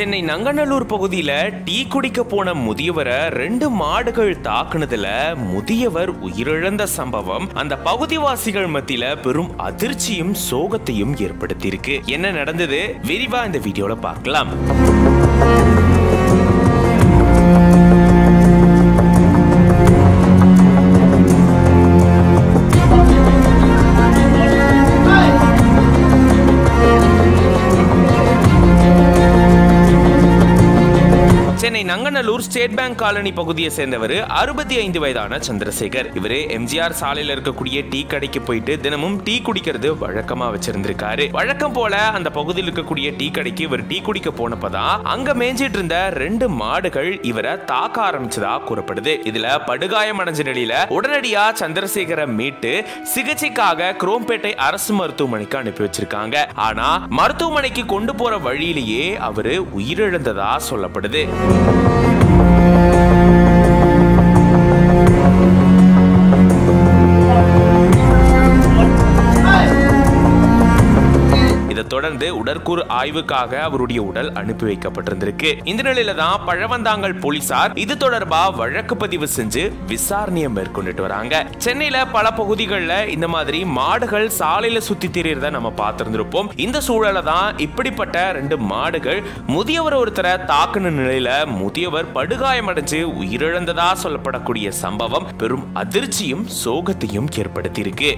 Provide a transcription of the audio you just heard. சென்னை நங்கநல்லூர் பகுதியில டீ குடிக்க போன முதியவரை 2 மாடுகள் தாக்குனதுல முதியவர் உயிரிழந்த சம்பவம் அந்த பகுதிவாசிகள் மத்தியில பெரும் அதிர்ச்சியும் சோகத்தையும் ஏற்படுத்தியிருக்கு. என்ன நடந்தது விரிவா இந்த வீடியோல பார்க்கலாம். நங்கநல்லூர் ஸ்டேட் பேங்க் காலனி பகுதியை சேர்ந்தவர் 65 வயதான சந்திரசேகர். இவரு எம்ஜிஆர் சாலையில இருக்கக்கூடிய டீ கடைக்கு போயிட்டு தினமும் டீ குடிக்கிறது வழக்கமா வச்சிருந்திருக்காரு. வழக்கம் போல அந்த பகுதியில் இருக்கக்கூடிய டீ கடைக்கு இவர் டீ குடிக்க போனப்பதான் அங்க மேஞ்சிட்டு இருந்த 2 மாடுகள் இவரை தாக்க ஆரம்பிச்சதா கூறப்படுது. இதுல படுகாயம் அடைஞ்ச நிலையில உடனடியா சந்திரசேகரை மீட்டு சிகிச்சைக்காக குரோம்பேட்டை அரசு மருத்துவமனைக்கு அனுப்பி வச்சிருக்காங்க. ஆனா மருத்துவமனைக்கு கொண்டு போற வழியிலேயே அவரு உயிரிழந்ததா சொல்லப்படுது. தொடர்ந்து உடற்கூறு ஆய்வுக்காக அவருடைய உடல் அனுப்பி வைக்கப்பட்டிருந்திருக்கு. இந்த நிலையில தான் பழவந்தாங்கல் போலீசார் இது தொடர்பா வழக்கு பதிவு செஞ்சு விசாரணையை மேற்கொண்டுட்டு வராங்க. சென்னையில பல பகுதிகளில் இந்த மாதிரி மாடுகள் சாலையில சுத்தி திரியறத நம்ம பார்த்திருந்திருப்போம். இந்த சூழல தான் இப்படிப்பட்ட 2 மாடுகள் முதியவர் ஒருத்தரை தாக்குன நிலையில முதியவர் படுகாயமடைஞ்சு உயிரிழந்ததா சொல்லப்படக்கூடிய சம்பவம் பெரும் அதிர்ச்சியும் சோகத்தையும் ஏற்படுத்தி இருக்கு.